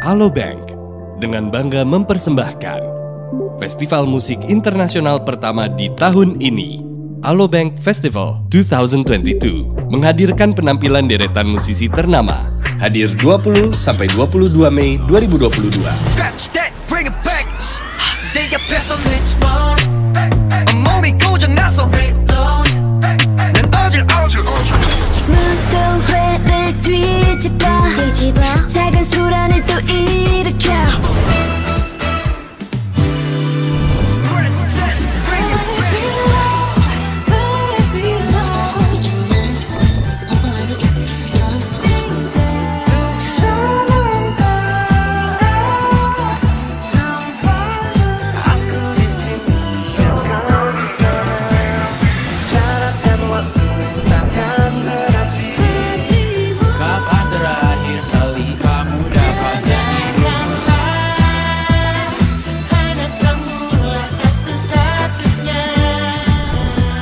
Allo Bank dengan bangga mempersembahkan Festival Musik Internasional pertama di tahun ini. Allo Bank Festival 2022 menghadirkan penampilan deretan musisi ternama. Hadir 20 sampai 22 Mei 2022.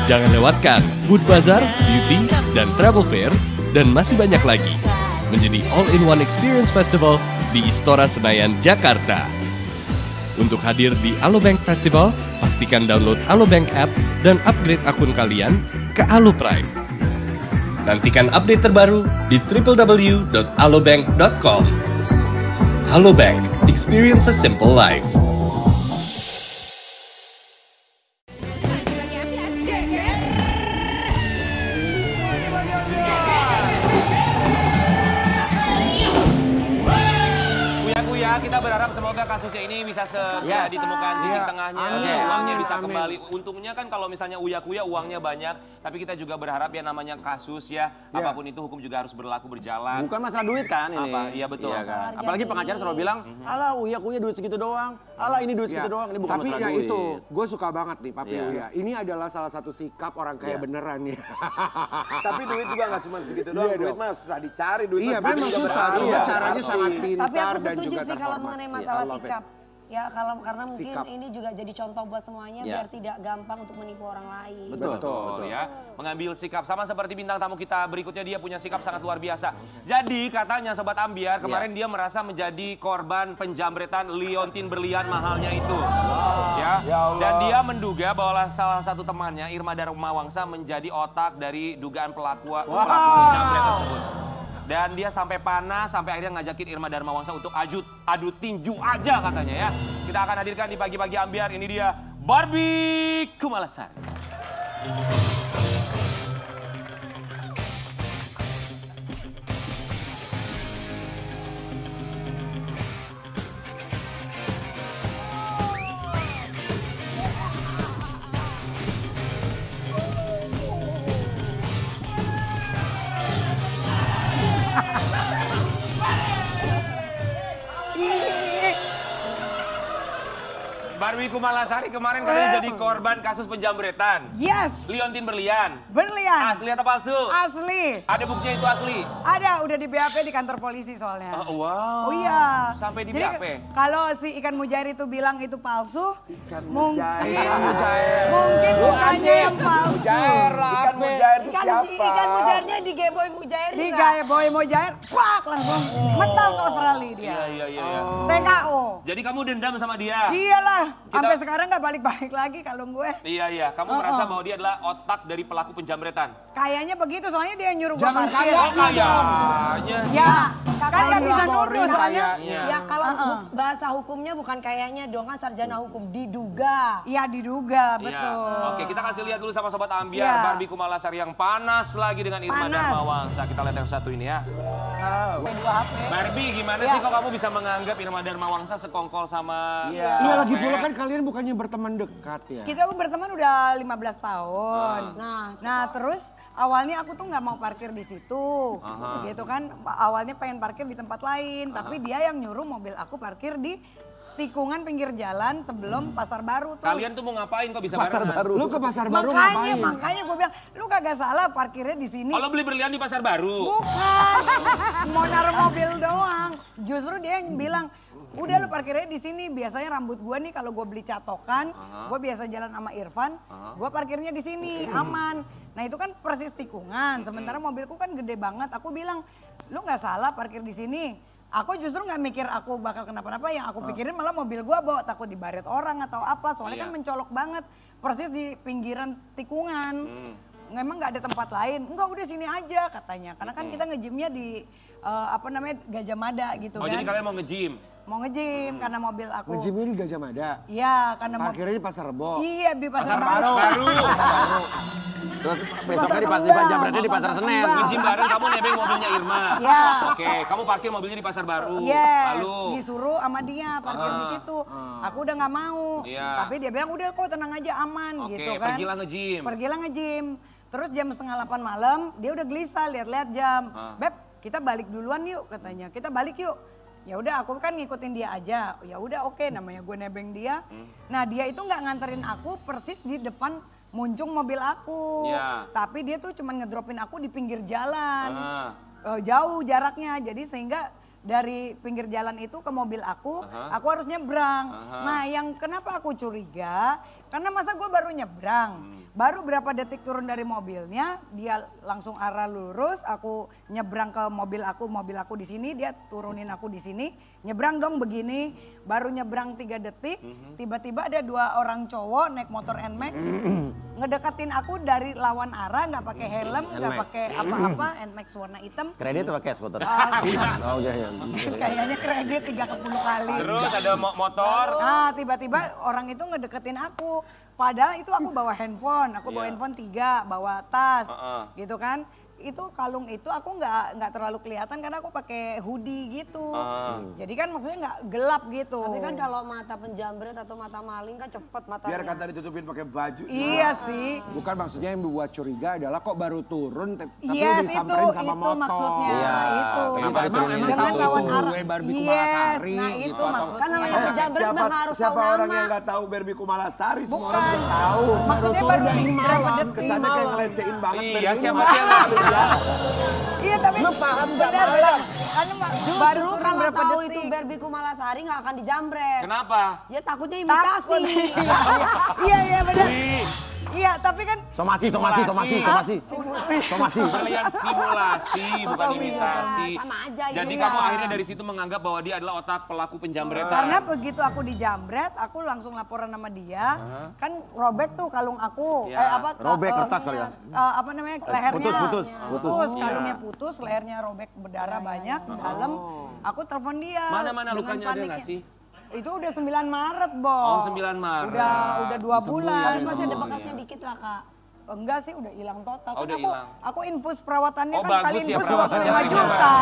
Jangan lewatkan Food Bazaar, Beauty, dan Travel Fair, dan masih banyak lagi. Menjadi all-in-one experience festival di Istora Senayan, Jakarta. Untuk hadir di Allo Bank Festival, pastikan download Allo Bank app dan upgrade akun kalian ke AloPrime. Nantikan update terbaru di www.allobank.com. Allo Bank, experience a simple life. Kita berharap semoga kasusnya ini bisa segera ditemukan titik tengahnya, uangnya bisa kembali. Untungnya kan kalau misalnya uya-kuya uangnya banyak, tapi kita juga berharap ya namanya kasus ya, apapun itu hukum juga harus berlaku, berjalan. Bukan masalah duit kan ini. Iya betul. Iya, kan? Apalagi pengacara selalu bilang, ala uya-kuya duit segitu doang, ala ini duit segitu doang. Ini bukan masalah duit. Tapi ya itu, gue suka banget nih Papi Uya. Ini adalah salah satu sikap orang kaya beneran ya. Tapi duit juga gak cuma segitu doang, duit mah susah dicari. Iya memang susah, cuma caranya sangat pintar dan juga terhormat. Kalau mengenai masalah sikap, ya karena mungkin ini juga jadi contoh buat semuanya biar tidak gampang untuk menipu orang lain. Betul ya. Mengambil sikap sama seperti bintang tamu kita berikutnya, dia punya sikap sangat luar biasa. Jadi katanya Sobat Ambyar kemarin dia merasa menjadi korban penjamretan liontin berlian mahalnya itu. Dan dia menduga bahwa salah satu temannya Irma Darmawangsa menjadi otak dari dugaan pelaku penjamret tersebut. Dan dia sampai panas, sampai akhirnya ngajakin Irma Darmawangsa untuk adu tinju aja katanya ya. Kita akan hadirkan di Pagi-Pagi Ambyar, ini dia Barbie Kumalasari. Barbie Kumalasari kemarin katanya jadi korban kasus penjamretan. Yes. Liontin berlian. Berlian. Asli atau palsu? Asli. Ada buktinya itu asli? Ada, udah di BAP di kantor polisi soalnya. Wow. Oh iya. Sampai di BAP. Kalau si ikan mujair itu bilang itu palsu, ikan mujair. Mungkin bukannya yang palsu. Mujair lah. Ikan mujair itu siapa? Ikan mujairnya digeboy mujair. Digeboy mujair, fuck langsung mental ke Australia dia. Iya. TKO. Jadi kamu dendam sama dia? Iyalah. Sampai sekarang gak balik-balik lagi kalau gue. Iya. Kamu merasa bahwa dia adalah otak dari pelaku penjamretan? Kayaknya begitu, soalnya dia nyuruh gue parkir. Oh kayaknya. Ya, kan gak bisa nuduh soalnya. Ya kalau bahasa hukumnya bukan kayaknya dong, kan sarjana hukum. Diduga. Iya diduga, betul. Oke, kita kasih lihat dulu sama Sobat Ambyar. Barbie Kumalasari yang panas lagi dengan Irma Darmawangsa. Kita lihat yang satu ini ya. Barbie, gimana sih kok kamu bisa menganggap Irma Darmawangsa sekongkol sama... Iya lagi pula kan kalian bukannya berteman dekat ya? Kita berteman udah 15 tahun. Nah terus awalnya aku tuh nggak mau parkir di situ. Gitu kan, awalnya pengen parkir di tempat lain. Tapi dia yang nyuruh mobil aku parkir di tikungan pinggir jalan sebelum pasar baru tuh. Kalian tuh mau ngapain kok bisa pasar baru? Lu ke pasar baru ngapain? Makanya gue bilang, lu kagak salah parkirnya di sini. Kalau beli berlian di pasar baru? Bukan, mau naruh mobil doang. Justru dia yang bilang, udah lu parkirnya di sini. Biasanya rambut gue nih kalau gue beli catokan, gue biasa jalan sama Irfan, gue parkirnya di sini aman. Nah itu kan persis tikungan. Sementara mobilku kan gede banget. Aku bilang, lu nggak salah parkir di sini. Aku justru nggak mikir aku bakal kenapa-napa, yang aku pikirin malah mobil gua bawa takut dibaret orang atau apa. Soalnya kan mencolok banget, persis di pinggiran tikungan. Memang nggak ada tempat lain, enggak udah sini aja katanya. Karena kan kita nge-gymnya di apa namanya Gajah Mada gitu kan. Oh jadi kalian mau nge-gym? Mau nge-gym karena mobil aku. Nge-gymnya di Gajah Mada? Iya karena mobil. Akhirnya di Pasar Rebo? Iya di Pasar Baru. Terus besoknya di Banjar berarti di Pasar Senen. Nge-gym bareng kamu nebeng mobilnya Irma. Iya. Oke, kamu parkir mobilnya di Pasar Baru. Iya. Lalu disuruh sama dia parkir di situ. Aku udah nggak mau. Iya. Tapi dia bilang udah kok tenang aja aman gitu kan. Oke, pergilah nge-gym. Pergilah nge-gym. Terus jam 7:30 malam dia udah gelisah lihat-lihat jam. Beb, kita balik duluan yuk katanya. Kita balik yuk. Ya udah aku kan ngikutin dia aja. Ya udah oke namanya gue nebeng dia. Nah, dia itu nggak nganterin aku persis di depan muncung mobil aku. Ya. Tapi dia tuh cuman ngedropin aku di pinggir jalan. Jauh jaraknya. Jadi sehingga dari pinggir jalan itu ke mobil aku harus nyebrang. Nah, yang kenapa aku curiga, karena masa gue baru nyebrang, baru berapa detik turun dari mobilnya, dia langsung arah lurus, aku nyebrang ke mobil aku di sini, dia turunin aku di sini, nyebrang dong begini, baru nyebrang 3 detik, tiba-tiba ada 2 orang cowok naik motor NMAX, ngedekatin aku dari lawan arah, nggak pakai helm, nggak pakai apa-apa, NMAX warna hitam. Kredit pakai skuter? Oh, kayaknya kredit 30 kali. Terus ada motor. Nah, tiba-tiba orang itu ngedeketin aku. Padahal itu aku bawa handphone, aku bawa handphone 3, bawa tas, gitu kan. Itu kalung itu aku nggak terlalu kelihatan karena aku pakai hoodie gitu. Jadi kan maksudnya nggak gelap gitu. Tapi kan kalau mata penjambret atau mata maling kan cepet matanya. Biar kata ditutupin pakai baju. Iya sih. Bukan maksudnya yang buat curiga adalah kok baru turun tapi udah disamperin sama motor. Iya itu maksudnya. Emang tahu gue Barbie Kumalasari gitu. Kan namanya penjambret memang harus tahu nama. Siapa orang yang nggak tahu Barbie Kumalasari? Semua orang udah tahu. Maksudnya baru malam kesannya kayak ngelecehin banget. Iya siapa-siapa. Iya tapi lu paham gak malam? Baru kan gak tau itu Barbie Kumalasari gak akan dijambret. Kenapa? Ya takutnya imitasi. Iya bener. Iya tapi kan somasi. Kalian simulasi bukan imitasi. Sama aja. Jadi kamu akhirnya dari situ menganggap bahwa dia adalah otak pelaku penjambretan. Karena begitu aku dijambret, aku langsung laporan sama dia. Kan robek tuh kalung aku. Robek kertas kali ya. Apa namanya? Lehernya putus. Kalungnya putus, lehernya robek berdarah banyak dalam. Aku telepon dia. Mana-mana lukanya ada nggak sih? Itu udah 9 Maret, Bo. Oh, 9 Maret. Udah 2 bulan. Masih ada bekasnya dikit lah, Kak. Enggak sih, udah hilang total. Oh, kan udah hilang. Aku infus perawatannya kan kali infus puluhan juta.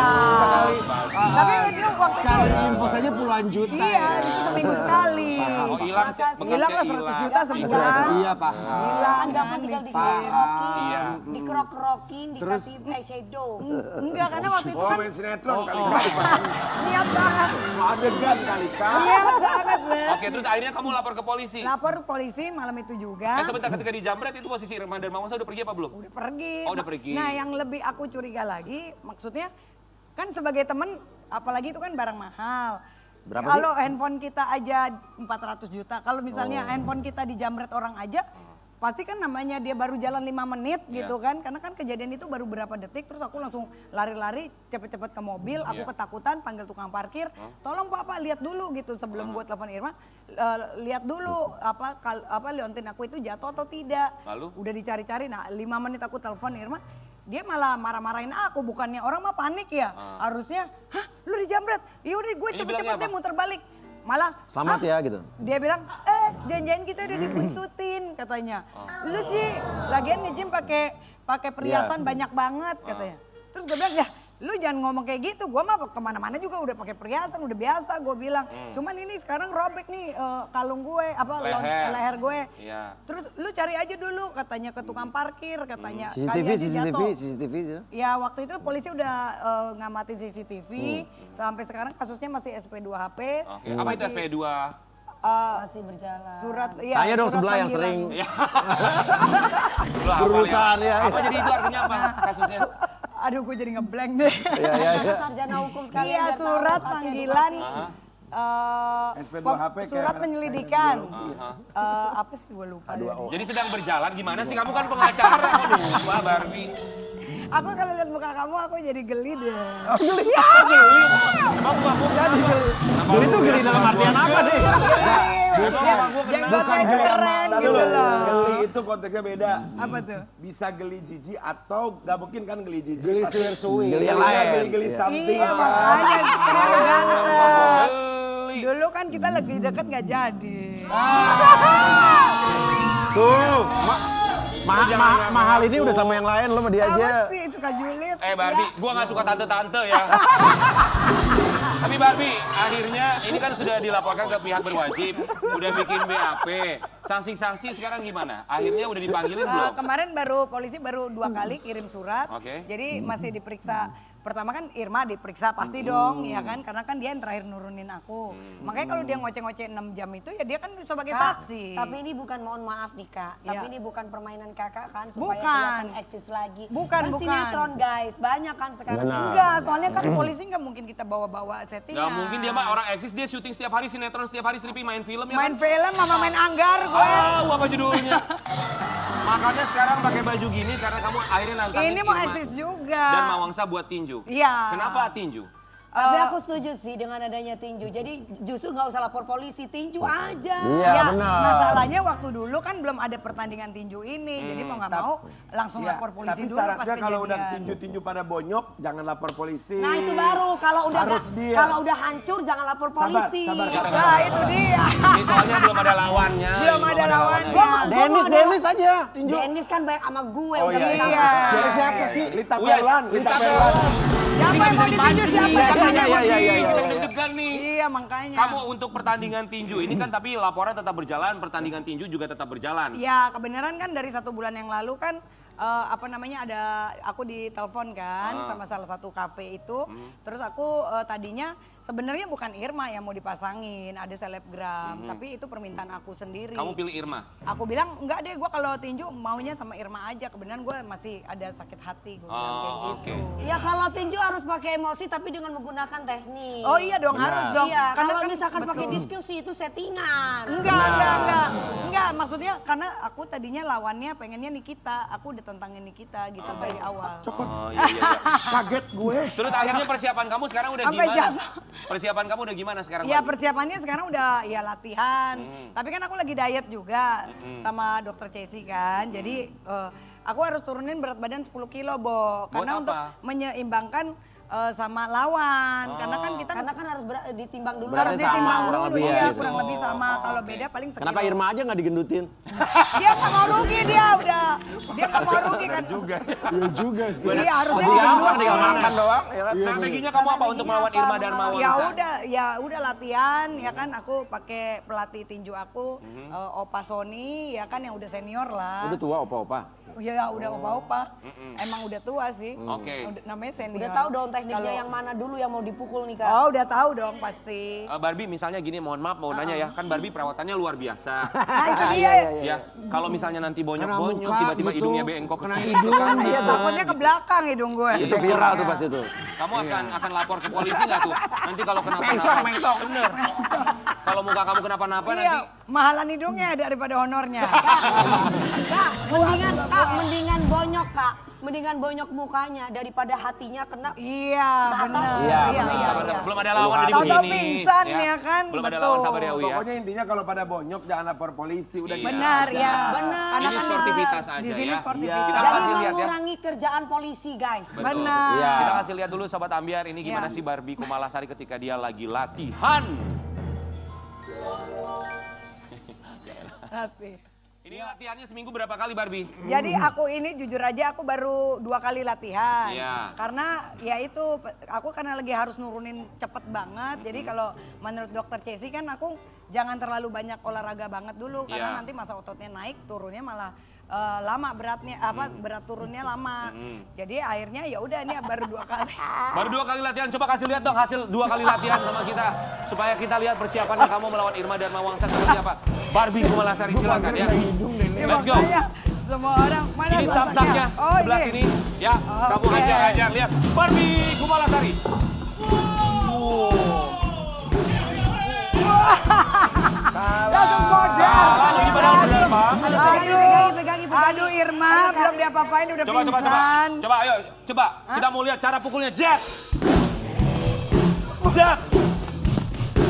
Tapi itu waktu sekali infus aja puluhan juta. Iya, itu seminggu sekali. Oh, hilang sih. Hilanglah 100 juta sebulan. Iya, paham. Hilang enggak kan tinggal dikerok-kerokin, dikasih eyeshadow. Enggak, karena waktu itu kan main sinetron kali-kali. Niat banget. Adegan kali-kali. Niat banget, Beb. Oke, terus akhirnya kamu lapor ke polisi? Lapor ke polisi malam itu juga. Sebentar ketika dijambret itu posisi Irma Darmawangsa udah pergi apa belum? Udah pergi. Oh, udah pergi. Nah, yang lebih aku curiga lagi, maksudnya kan sebagai temen, apalagi itu kan barang mahal. Berapa sih? Kalau handphone kita aja 400 juta, kalau misalnya handphone kita dijamret orang aja, pasti kan namanya dia baru jalan 5 menit gitu kan, karena kan kejadian itu baru berapa detik, terus aku langsung lari-lari cepet-cepet ke mobil, aku ketakutan panggil tukang parkir, tolong Pak lihat dulu gitu sebelum gue telepon Irma, lihat dulu apa liontin aku itu jatuh atau tidak. Lalu? Udah dicari-cari, nah 5 menit aku telepon Irma, dia malah marah-marahin aku, bukannya orang mah panik ya, harusnya, hah lu dijambret, yaudah gue cepet-cepet deh muter balik. Malah selamat ya gitu. Dia bilang, janjian kita udah dibuntutin katanya. Lu sih lagian nge-gym pakai perhiasan banyak banget katanya. Terus gue bilang, ya lu jangan ngomong kayak gitu. Gue mah kemana-mana juga udah pakai perhiasan, udah biasa gue bilang. Cuman ini sekarang robek nih kalung gue, leher gue. Terus lu cari aja dulu katanya ke tukang parkir katanya. CCTV. Ya waktu itu polisi udah ngamatin CCTV. Sampai sekarang kasusnya masih SP2 HP. Apa itu SP2? Masih berjalan. Tanya dong sebelah yang sering berurusan ya. Apa jadi itu artinya apa kasusnya? Aduh gue jadi ngeblank deh. Karena sarjana hukum sekali. Iya surat panggilan. SP2 HP. Surat penyelidikan. Apa sih gue lupa. Jadi sedang berjalan gimana sih kamu kan pengacara. Aduh Barbie. Aku kalau lihat muka kamu, aku jadi geli deh. Oh, geli? Ya, geli. Aku jadi geli. Geli itu geli dalam artian apa deh? Jenggotnya itu keren gitu loh. Geli itu konteksnya beda. Apa tuh? Bisa geli jiji atau gak mungkin kan geli jiji. Geli suwir-suwir. Geli yang lain. Geli-geli something. Iya makanya, terlalu ganteng. Dulu kan kita lagi deket gak jadi. Tuh, mahal ini udah sama yang lain, lo sama dia aja. Apa sih, suka julid. Barbie, gua gak suka tante-tante ya. Tapi Barbie, akhirnya ini kan sudah dilaporkan ke pihak berwajib. Udah bikin BAP. Sanksi-sanksi sekarang gimana? Akhirnya udah dipanggilin belum? Kemarin polisi baru 2 kali kirim surat. Okay. Jadi masih diperiksa. Pertama kan Irma diperiksa pasti dong, ya kan? Karena kan dia yang terakhir nurunin aku. Makanya kalau dia ngoceh-ngoceh 6 jam itu ya dia kan sebagai saksi. Tapi ini bukan, mohon maaf nih Kak, tapi ini bukan permainan kakak kan supaya kelihatan eksis lagi. Bukan. Sinetron guys, banyak kan sekarang. Enggak, soalnya kan polisi nggak mungkin kita bawa-bawa settingan. Nggak mungkin dia mah orang eksis, dia syuting setiap hari sinetron, setiap hari stripping, main film ya. Main film sama main anggar gue. Oh, apa judulnya? Makanya sekarang pakai baju gini karena kamu akhirnya nantangin Irma. Ini mau eksis juga. Dan Mawangsa buat tinju. Iya. Kenapa tinju? Tapi aku setuju sih dengan adanya tinju. Jadi justru nggak usah lapor polisi, tinju aja. Iya ya, benar. Masalahnya waktu dulu kan belum ada pertandingan tinju ini. Jadi mau nggak mau langsung lapor polisi dulu. Tapi syaratnya kalau udah tinju-tinju pada bonyok, jangan lapor polisi. Nah itu baru, kalau udah hancur jangan lapor polisi. Sabar. Nah itu dia. Ini soalnya belum ada lawannya. Belum ada lawannya. Dennis aja tinju. Dennis kan baik sama gue. Oh iya. Siapa sih? Lita Perlan. Siapa yang mau ditinju siapa? Iya. Kita deg-degan nih. Iya makanya. Kamu untuk pertandingan tinju ini kan tapi laporan tetap berjalan, pertandingan tinju juga tetap berjalan. Iya kebenaran kan dari 1 bulan yang lalu kan ada aku ditelepon kan sama salah satu kafe itu. Terus aku tadinya sebenarnya bukan Irma yang mau dipasangin, ada selebgram, tapi itu permintaan aku sendiri. Kamu pilih Irma? Aku bilang, enggak deh, gue kalau tinju maunya sama Irma aja. Kebenaran gue masih ada sakit hati, gue bilang kayak gitu. Ya kalau tinju harus pakai emosi tapi dengan menggunakan teknik. Oh iya dong, harus dong. Iya, kalau misalkan pakai diskusi itu settingan. Enggak, maksudnya karena aku tadinya lawannya pengennya Nikita, aku udah tentangin Nikita gitu dari awal. Cepet, kaget gue. Terus akhirnya persiapan kamu sekarang udah gimana? Persiapan kamu udah gimana sekarang? Ya persiapannya sekarang udah ya latihan. Tapi kan aku lagi diet juga sama dokter Cesi kan. Jadi aku harus turunin berat badan 10 kilo, Bo. Karena untuk menyeimbangkan sama lawan. Karena kan harus ditimbang dulu. Harus ditimbang dulu ya, kurang lebih sama. Kalau beda paling sekilo. Kenapa Irma aja nggak digendutin? Dia nggak mau rugi dia. Dia nggak mau rugi kan. Iya juga sih. Iya harusnya digendutin. Tinggal makan doang. Strateginya kamu apa untuk melawan Irma Darmawangsa? Ya udah latihan ya kan. Aku pakai pelatih tinju aku, Opa Sony ya kan yang udah senior lah. Udah tua Opa-Opa? Iya udah Opa-Opa. Emang udah tua sih. Oke. Namanya senior. Udah tahu dong. Tekniknya yang mana dulu yang mau dipukul nih Kak? Oh udah tahu dong pasti. Barbie misalnya gini, mohon maaf mau nanya ya, kan Barbie perawatannya luar biasa. Nah itu dia ya. Kalau misalnya nanti bonyok-bonyok tiba-tiba gitu, hidungnya bengkok. Kena hidung kan dia takutnya ke belakang hidung gue. Itu viral tuh pasti tuh. Kamu akan lapor ke polisi nggak tuh? Nanti kalau kenapa-napa. Mengsok. Bener. Kalau muka kamu kenapa-napa nanti. Mahalan hidungnya daripada honornya. Kak, mendingan bonyok Kak. Mendingan bonyok mukanya daripada hatinya kena. Iya benar. Iya. Belum ada lawan dari begini. Toto pingsan ya kan. Belum ada lawan sabar ya. Pokoknya intinya kalau pada bonyok jangan lapor polisi udah. Benar ya. Benar. Ini sportivitas aja ya. Di sini sportivitas. Jadi mengurangi kerjaan polisi guys. Benar. Kita kasih lihat dulu Sobat Ambyar ini gimana sih Barbie Kumalasari ketika dia lagi latihan. Tapi. Ini latihannya seminggu berapa kali Barbie? Jadi aku ini jujur aja aku baru 2 kali latihan. Karena ya itu aku karena lagi harus nurunin cepet banget. Jadi kalau menurut dokter Cesi kan aku jangan terlalu banyak olahraga banget dulu. Karena nanti masa ototnya naik turunnya malah lama beratnya berat turunnya lama. Jadi akhirnya ya udah ini baru 2 kali. Baru 2 kali latihan. Coba kasih lihat dong hasil 2 kali latihan sama kita supaya kita lihat persiapannya kamu melawan Irma Darmawangsa seperti apa. Barbie Kumalasari silakan ya. Let's go. Semua orang mana ini samsaknya sebelah sini ya. Kamu hajar lihat Barbie Kumalasari. Langsung modal. Aduh, Irma, belum diapa-apain udah pingsan. Coba, ayo, coba. Hah? Kita mau lihat cara pukulnya. Jack! Jack!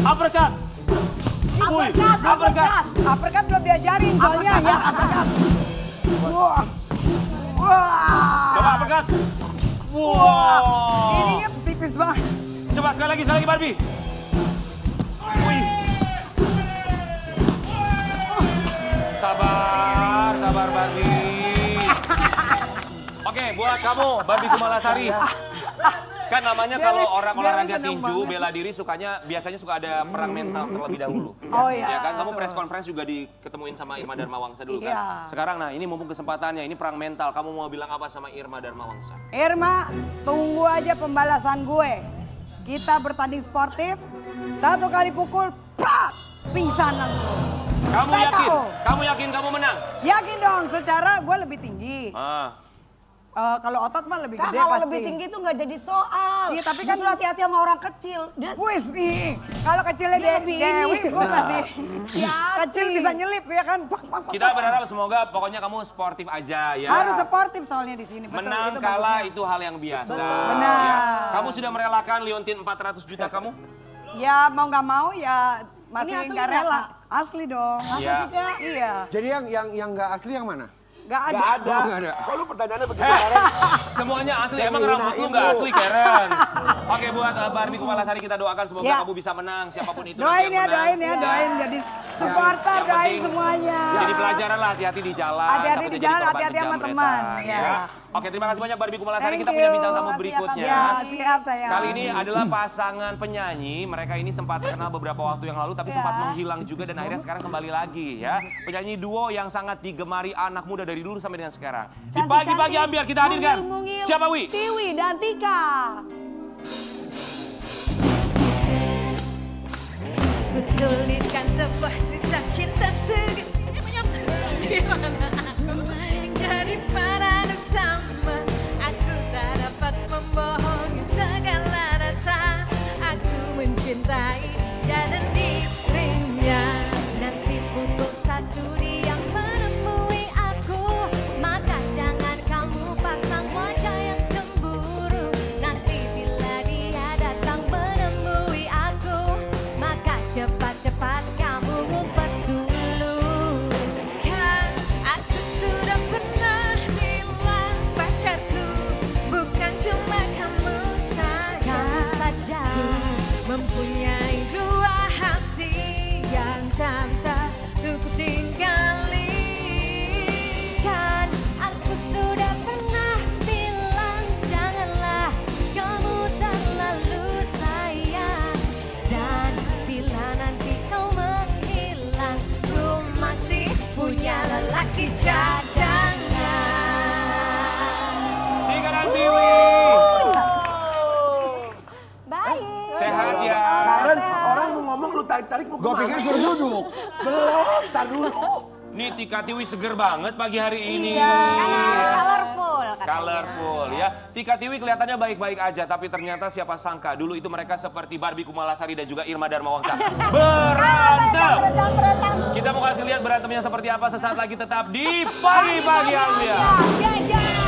Uppercut! Uppercut! Uppercut belum diajarin, soalnya ya uppercut. Wah! Coba uppercut! Wah! Ininya tipis banget. Coba sekali lagi Barbie. Sabar Barbie. Oke, buat kamu Barbie Kumalasari. Kan namanya kalau orang olahraga tinju, bela diri sukanya biasanya suka ada perang mental terlebih dahulu. Oh iya. Ya kan kamu press conference juga diketemuin sama Irma Darmawangsa dulu kan. Iya. Sekarang nah ini mumpung kesempatannya, ini perang mental. Kamu mau bilang apa sama Irma Darmawangsa? Irma, tunggu aja pembalasan gue. Kita bertanding sportif, satu kali pukul, pak, pingsan langsung. Kamu yakin? Kamu yakin kamu menang? Yakin dong, secara gue lebih tinggi. Kalau otot mah lebih gede pasti. Kalau lebih tinggi itu nggak jadi soal. Iya, tapi kan hati-hati sama orang kecil. Wih sih, kalau kecilnya Dewi, gue masih kecil bisa nyelip ya kan. Kita berharap semoga pokoknya kamu sportif aja ya. Harus sportif soalnya di sini. Menang kalah itu hal yang biasa. Benar. Kamu sudah merelakan liontin 400 juta kamu? Ya mau nggak mau ya masih nggak rela. Asli dong. Masa sih Kak? Iya. Jadi yang nggak asli yang mana? Nggak ada. Nggak ada. Kok lu pertanyaannya begitu Karen? Semuanya asli. Emang rambut lu nggak asli Karen? Oke buat Barbie Kumalasari kita doakan semoga kamu bisa menang siapapun itu. Doain jadi supporter, doain semuanya. Jadi pelajaran lah, hati-hati di jalan. Hati-hati di jalan, hati-hati sama teman. Oke, terima kasih banyak Barbie Kumalasari. Kita punya bintang tamu berikutnya. Siap sayang. Kali ini adalah pasangan penyanyi. Mereka ini sempat terkenal beberapa waktu yang lalu tapi sempat menghilang juga dan akhirnya sekarang kembali lagi ya. Penyanyi duo yang sangat digemari anak muda dari dulu sampai dengan sekarang. Di Pagi-Pagi Ambyar kita hadirkan. Siapa Wi? Tiwi dan Tika. Kutuliskan sebuah cerita cinta segar. Di mana aku mencari paradoksama. Aku tak dapat membohongi segala rasa. Aku mencintai dia dan dirinya. Nanti pukul 1 dia menemui aku. Maka jangan kamu pasang wajah yang cemburu. Nanti bila dia datang menemui aku, maka cepat-cepat kamu ngumpet dulu. Kan aku sudah pernah bilang pacarku bukan cuma kamu saja. Aku mempunyai 2 hati yang tak bisa ku tinggali. Kan aku sudah pernah bilang janganlah kamu terlalu sayang. Dan bila nanti kau menghilang, ku masih punya lelaki cadangan. Tika dan Tiwi. Baik. Sehat ya. Karen, orang mau ngomong lu tarik-tarik mau kemana? Gua pikir suruh duduk. Belum, tar dulu. Nih Tika Tiwi seger banget pagi hari ini. Colorful. Colorful ya. Tika Tiwi kelihatannya baik-baik aja, tapi ternyata siapa sangka dulu itu mereka seperti Barbie Kumalasari dan juga Irma Darmawangsa. Berantem. Kita mau kasih lihat berantemnya seperti apa sesaat lagi tetap di Pagi-Pagi Ambyar.